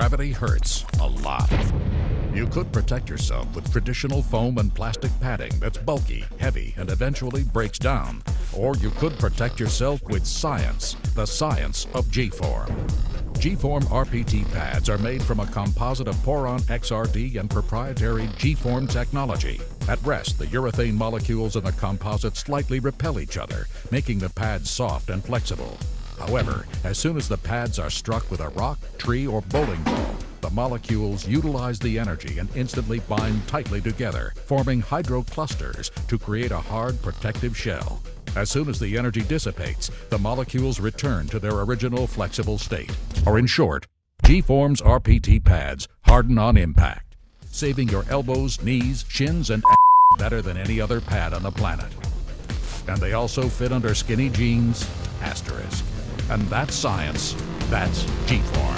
gravity hurts a lot. You could protect yourself with traditional foam and plastic padding that's bulky, heavy, and eventually breaks down. Or you could protect yourself with science, the science of G-Form. G-Form RPT pads are made from a composite of Poron XRD and proprietary G-Form technology. At rest, the urethane molecules in the composite slightly repel each other, making the pads soft and flexible. However, as soon as the pads are struck with a rock, tree, or bowling ball, the molecules utilize the energy and instantly bind tightly together, forming hydroclusters to create a hard protective shell. As soon as the energy dissipates, the molecules return to their original flexible state. Or in short, G-Form's RPT pads harden on impact, saving your elbows, knees, shins, and ass better than any other pad on the planet. And they also fit under skinny jeans, asterisk. And that's science. That's G-Form.